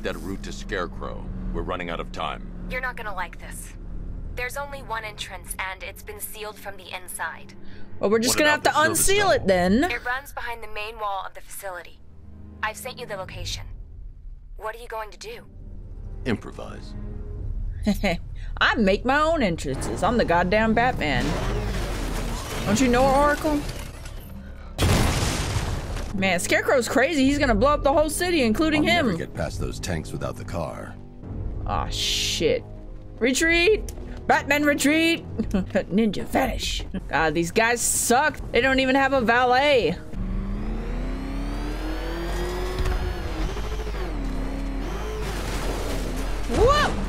need that route to Scarecrow. We're running out of time. You're not gonna like this. There's only one entrance, and it's been sealed from the inside. Well, we're just gonna have to unseal it then. It runs behind the main wall of the facility. I've sent you the location. What are you going to do? Improvise. I make my own entrances. I'm the goddamn Batman. Don't you know, Oracle? Man, Scarecrow's crazy. He's gonna blow up the whole city, including him. I'll never get past those tanks without the car. Aw, shit. Retreat! Batman retreat! Ninja vanish. God, these guys suck. They don't even have a valet. Whoa!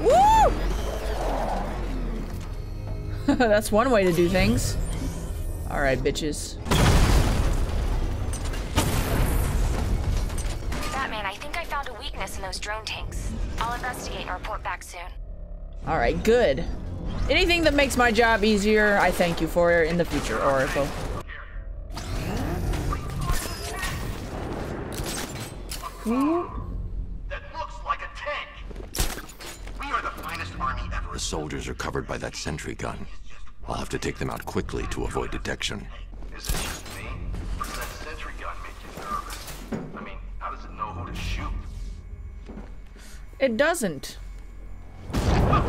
Woo! That's one way to do things. All right, bitches. Batman, I think I found a weakness in those drone tanks. I'll investigate and report back soon. All right, good. Anything that makes my job easier, I thank you for in the future, Oracle. That looks like a tank. We are the finest army ever. The soldiers are covered by that sentry gun. I'll have to take them out quickly to avoid detection. Is it just me? Does that sentry gun make you nervous? I mean, how does it know who to shoot? It doesn't. Oh!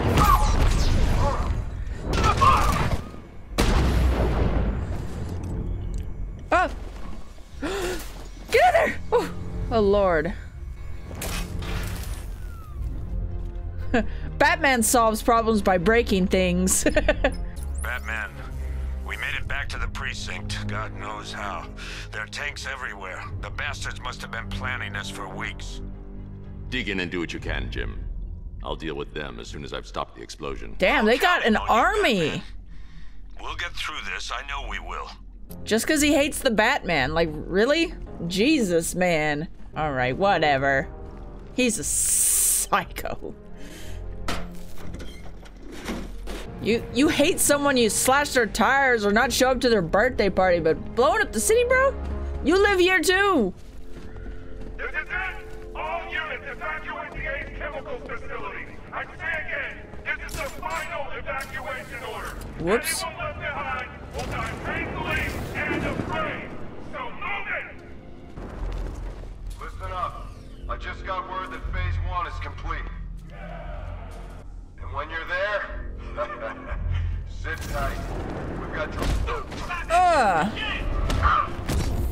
Get out there! Oh. Oh Lord. Batman solves problems by breaking things. Batman, we made it back to the precinct. God knows how. There are tanks everywhere. The bastards must have been planning this for weeks. Dig in and do what you can, Jim. I'll deal with them as soon as I've stopped the explosion. Damn, they got an army. We'll get through this. I know we will. Just because he hates the Batman. Like, really? Jesus, man. All right, whatever. He's a psycho. You hate someone, you slash their tires or not show up to their birthday party, but blowing up the city, bro? You live here too. This is it. All units evacuate the Ace Chemicals facility. I say again, this is the final evacuation order. Whoops. Anyone left behind will die painfully and afraid. So move it. Listen up. I just got word that phase one is complete. And when you're there, sit tight. We've got to...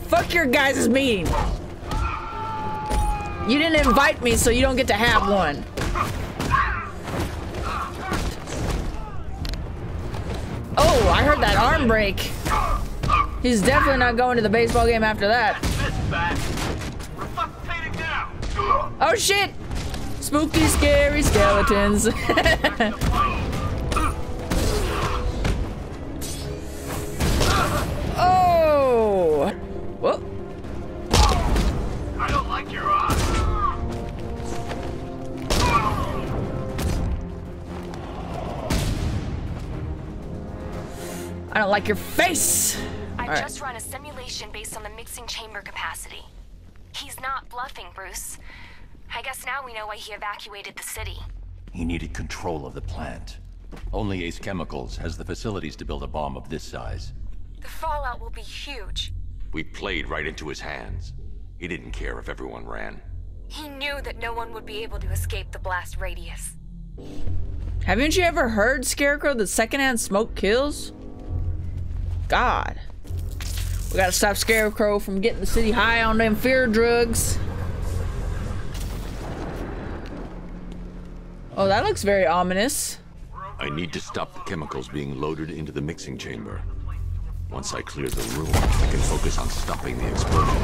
Fuck your guys' meeting. You didn't invite me, so you don't get to have one. Oh, I heard that arm break. He's definitely not going to the baseball game after that. Oh shit! Spooky, scary skeletons. Oh! Whoa! I don't like your eyes. I don't like your face. I've just run a simulation based on the mixing chamber capacity. He's not bluffing, Bruce. I guess now we know why he evacuated the city. He needed control of the plant. Only Ace Chemicals has the facilities to build a bomb of this size. The fallout will be huge. We played right into his hands. He didn't care if everyone ran. He knew that no one would be able to escape the blast radius. Haven't you ever heard, Scarecrow, that secondhand smoke kills? God. We gotta stop Scarecrow from getting the city high on them fear drugs. Oh, that looks very ominous. I need to stop the chemicals being loaded into the mixing chamber. Once I clear the room, I can focus on stopping the explosion.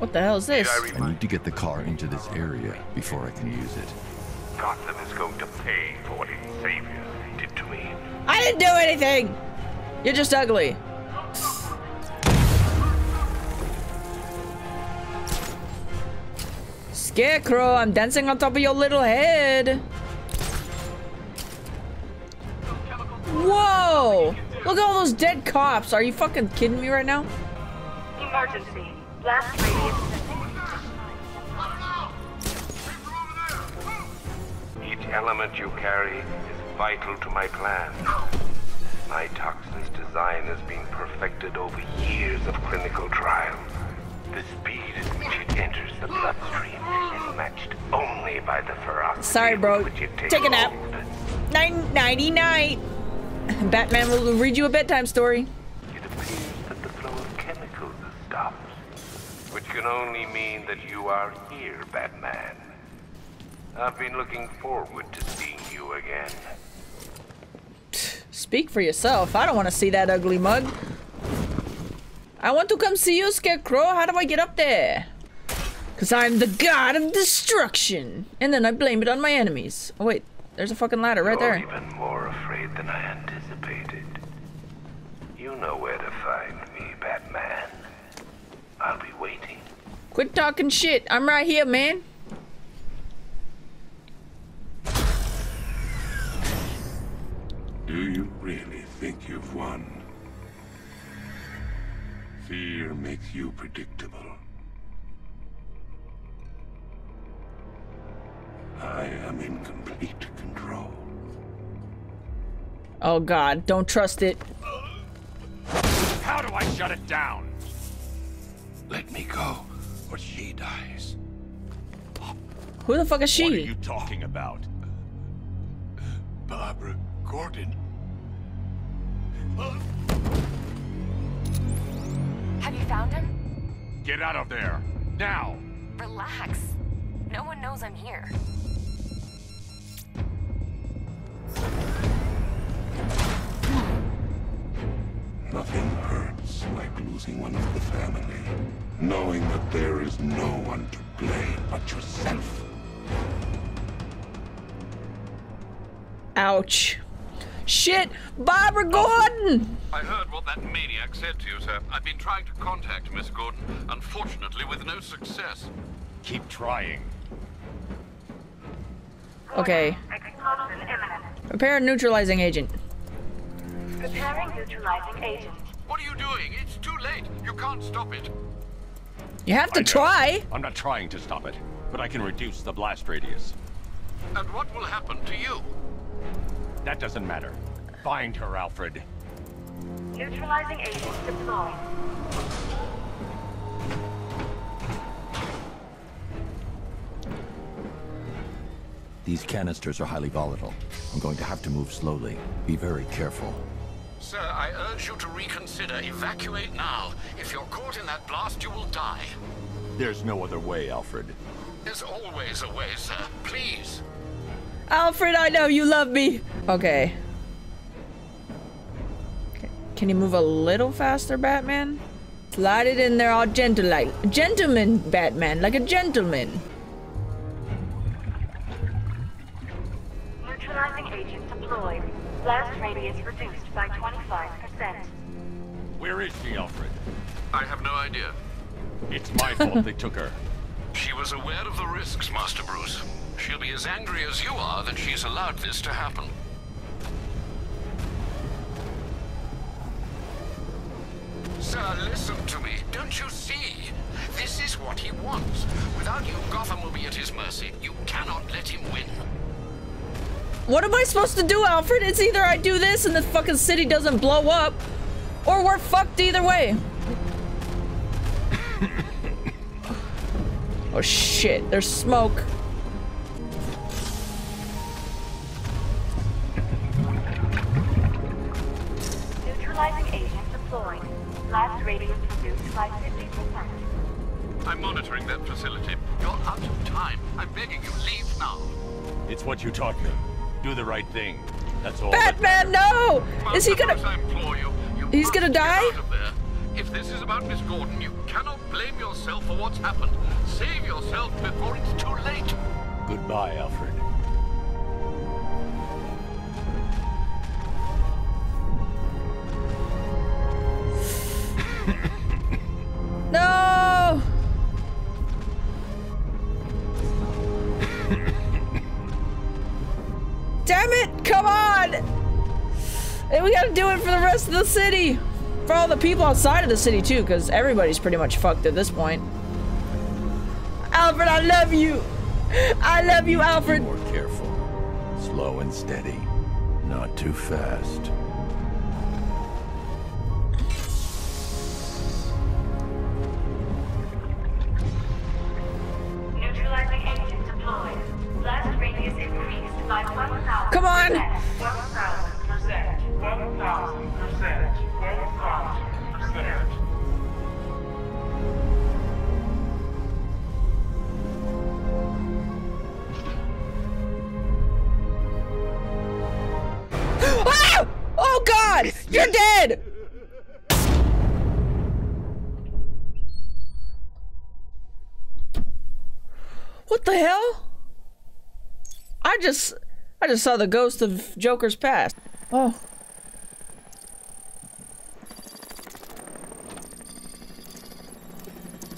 What the hell is this? I need to get the car into this area before I can use it. Gotham is going to pay for what his savior did to me. I didn't do anything! You're just ugly. Scarecrow, I'm dancing on top of your little head. Whoa! Look at all those dead cops. Are you fucking kidding me right now? Emergency. Last radius. Each element you carry is vital to my plan. My toxin's design has been perfected over years of clinical trial. The speed at which it enters the bloodstream is matched only by the ferocity. Sorry, bro. Take a nap. 999. Batman will read you a bedtime story. It appears that the flow of chemicals has stopped, which can only mean that you are here, Batman. I've been looking forward to seeing you again. Speak for yourself. I don't want to see that ugly mug. I want to come see you, Scarecrow. How do I get up there? Because I'm the god of destruction. And then I blame it on my enemies. Oh, wait. There's a fucking ladder right there. You're even more afraid than I anticipated. You know where to find me, Batman. I'll be waiting. Quit talking shit. I'm right here, man. Do you really think you've won? Fear makes you predictable. I am in complete control. Oh god, don't trust it. How do I shut it down? Let me go, or she dies. Who the fuck is she? What are you talking about? Barbara Gordon. Have you found him? Get out of there, now! Relax. No one knows I'm here. Nothing hurts like losing one of the family. Knowing that there is no one to blame but yourself. Ouch. Shit! Barbara Gordon! I heard what that maniac said to you, sir. I've been trying to contact Miss Gordon, unfortunately with no success. Keep trying. Okay. Prepare a neutralizing agent. Preparing neutralizing agent. What are you doing? It's too late. You can't stop it. You have to try. I'm not trying to stop it, but I can reduce the blast radius. And what will happen to you? That doesn't matter. Find her, Alfred. Neutralizing agents deployed. These canisters are highly volatile. I'm going to have to move slowly. Be very careful. Sir, I urge you to reconsider. Evacuate now. If you're caught in that blast, you will die. There's no other way, Alfred. There's always a way, sir. Please. Alfred, I know you love me. Okay. Can you move a little faster, Batman? Slide it in there all gentle-like. Gentleman, Batman, like a gentleman. Neutralizing agent deployed. Blast radius reduced by 25%. Where is she, Alfred? I have no idea. It's my fault they took her. She was aware of the risks, Master Bruce. She'll be as angry as you are that she's allowed this to happen. Sir, listen to me. Don't you see? This is what he wants. Without you, Gotham will be at his mercy. You cannot let him win. What am I supposed to do, Alfred? It's either I do this and the fucking city doesn't blow up, or we're fucked either way. Oh shit, there's smoke. Neutralizing agent deployed. Blast radius reduced by 50%. I'm monitoring that facility. You're out of time. I'm begging you, leave now. It's what you taught me. Do the right thing. That's all. Batman, no! Is he gonna? He's gonna die? If this is about Miss Gordon, you cannot blame yourself for what's happened. Save yourself before it's too late. Goodbye, Alfred. No! Damn it! Come on! It we gotta do it for the rest of the city. For all the people outside of the city too, because everybody's pretty much fucked at this point. Alfred, I love you. I love you, Alfred. Be more careful. Slow and steady. Not too fast. Neutralizing engine deployed. Blast radius increased by 1,000%. Come on! 1,000%. 1,000%. 1,000%. God, you're dead. What the hell? I just saw the ghost of Joker's past. Oh.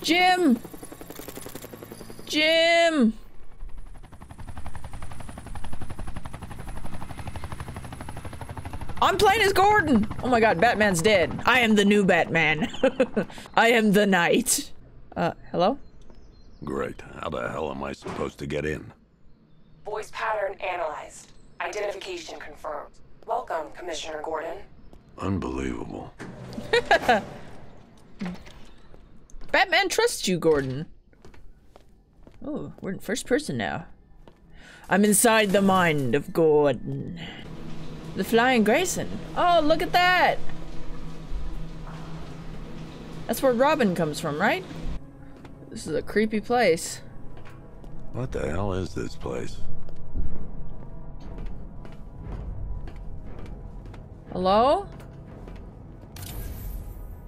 Jim. Jim. I'm playing as Gordon! Oh my god, Batman's dead. I am the new Batman. I am the knight. Hello? Great. How the hell am I supposed to get in? Voice pattern analyzed. Identification confirmed. Welcome, Commissioner Gordon. Unbelievable. Batman trusts you, Gordon. Oh, we're in first person now. I'm inside the mind of Gordon. The Flying Grayson. Oh, look at that! That's where Robin comes from, right? This is a creepy place. What the hell is this place? Hello?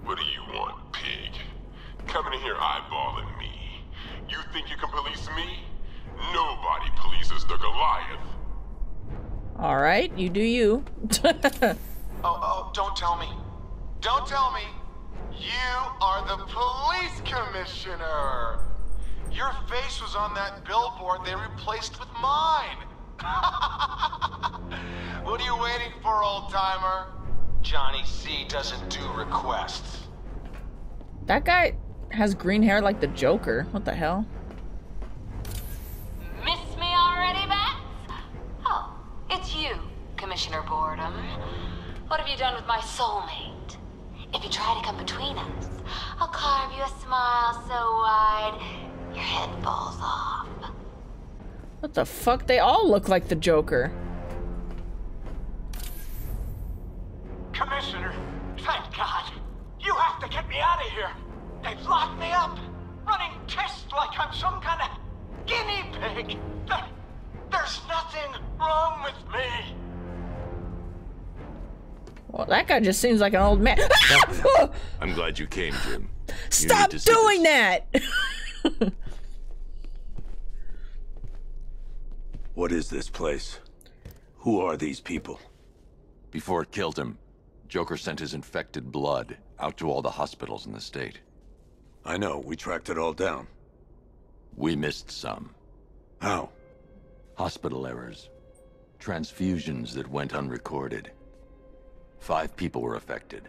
What do you want, pig? Coming in here eyeballing me. You think you can police me? Nobody polices the Goliath. All right, you do you. Oh, don't tell me. Don't tell me. You are the police commissioner. Your face was on that billboard they replaced with mine. What are you waiting for, old-timer? Johnny C doesn't do requests. That guy has green hair like the Joker. What the hell? Miss me already, Bat? It's you, Commissioner Gordon. What have you done with my soulmate? If you try to come between us, I'll carve you a smile so wide, your head falls off. What the fuck? They all look like the Joker. Commissioner, thank God. You have to get me out of here. They've locked me up, running tests like I'm some kind of guinea pig. There's nothing wrong with me. Well, that guy just seems like an old man. I'm glad you came, Jim. Stop doing that! What is this place? Who are these people? Before it killed him, Joker sent his infected blood out to all the hospitals in the state. I know, we tracked it all down. We missed some. How? Hospital errors. Transfusions that went unrecorded. 5 people were affected.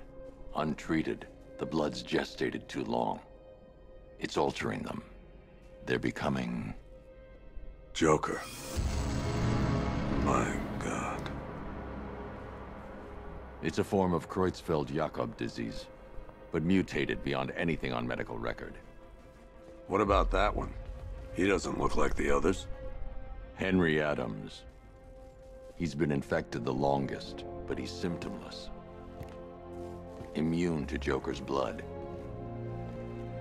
Untreated, the blood's gestated too long. It's altering them. They're becoming... Joker. My God. It's a form of Creutzfeldt-Jakob disease, but mutated beyond anything on medical record. What about that one? He doesn't look like the others. Henry Adams. He's been infected the longest, but he's symptomless. Immune to Joker's blood.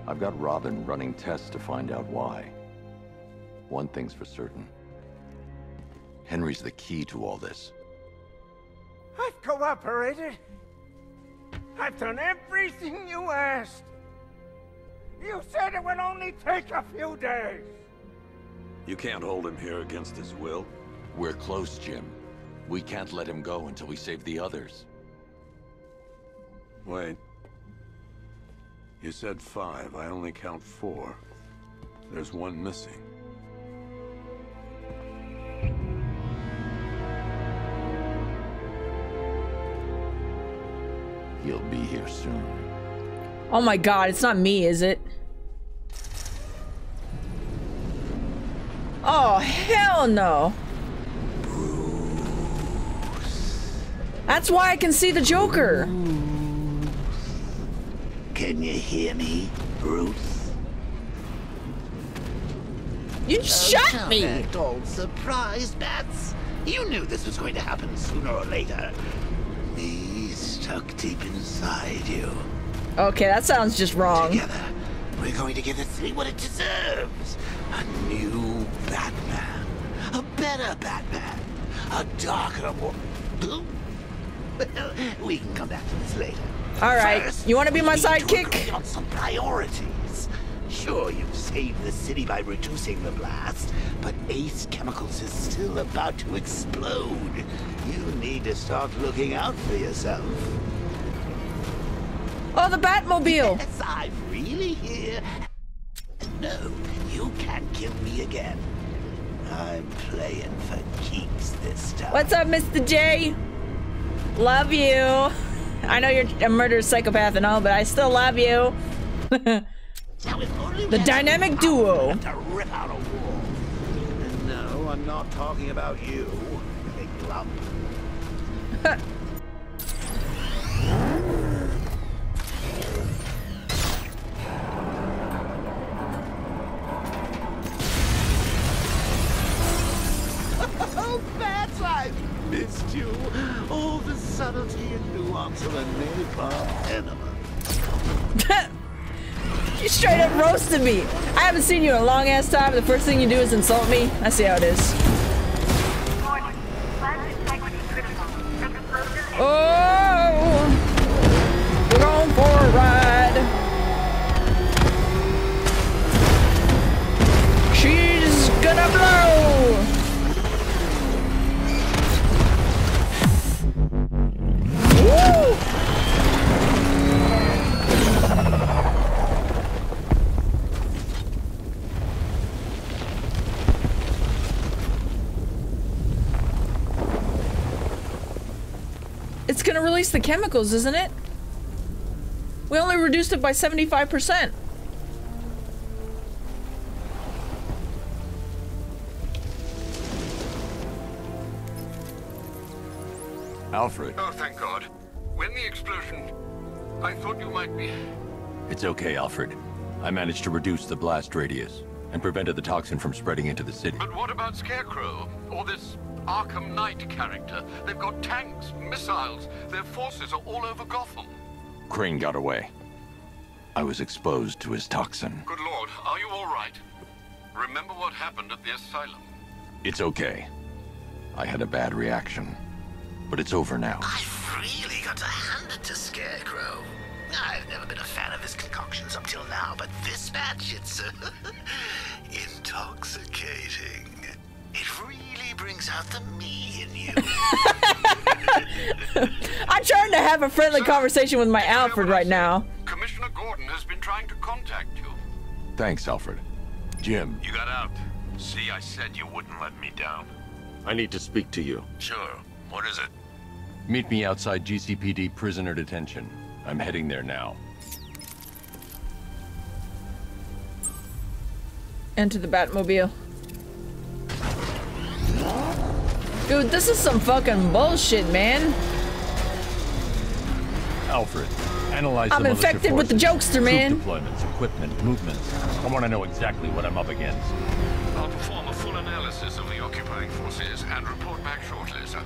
I've got Robin running tests to find out why. One thing's for certain. Henry's the key to all this. I've cooperated. I've done everything you asked. You said it would only take a few days. You can't hold him here against his will. We're close, Jim. We can't let him go until we save the others. Wait. You said 5. I only count 4. There's one missing. He'll be here soon. Oh my God, it's not me, is it? Oh, hell no. Bruce. That's why I can see the Joker. Bruce. Can you hear me, Bruce? You shot me! Don't all surprised, Bats. You knew this was going to happen sooner or later. He's stuck deep inside you. Okay, that sounds just wrong. Together, we're going to give the city what it deserves. A new Batman. A better Batman. A darker one. Well, we can come back to this later. Alright, you want to be my sidekick? On some priorities. Sure, you've saved the city by reducing the blast, but Ace Chemicals is still about to explode. You need to start looking out for yourself. Oh, the Batmobile! Yes, I'm really here. No, you can't kill me again. I'm playing for keeps this time. What's up, Mr. J? Love you. I know you're a murderous psychopath and all, but I still love you. The dynamic duo. To rip out a wall. And no, I'm not talking about you, big lump. Oh, Bats, I've missed you. All the subtlety and nuance of a napalm enema. You straight up roasted me. I haven't seen you in a long ass time. The first thing you do is insult me. I see how it is. Oh, we're going for a ride. She's gonna blow. It's gonna release the chemicals, isn't it? We only reduced it by 75%. Alfred. Oh, thank God. When the explosion... I thought you might be... It's okay, Alfred. I managed to reduce the blast radius and prevented the toxin from spreading into the city. But what about Scarecrow? Or this Arkham Knight character? They've got tanks, missiles, their forces are all over Gotham. Crane got away. I was exposed to his toxin. Good Lord, are you all right? Remember what happened at the asylum? It's okay. I had a bad reaction, but it's over now. I've really got to hand it to Scarecrow. I've never been a fan of his concoctions up till now, but this match, it's intoxicating. It really brings out the me in you. I'm trying to have a friendly conversation with my Alfred right now. Commissioner Gordon has been trying to contact you. Thanks, Alfred. Jim. You got out. See, I said you wouldn't let me down. I need to speak to you. Sure. What is it? Meet me outside GCPD prisoner detention. I'm heading there now. Enter the Batmobile. Dude, this is some fucking bullshit, man. Alfred, analyze I'm infected with the jokester, man. Deployments, equipment, movements. I want to know exactly what I'm up against. I'll perform a full analysis of the occupying forces and report back shortly, sir.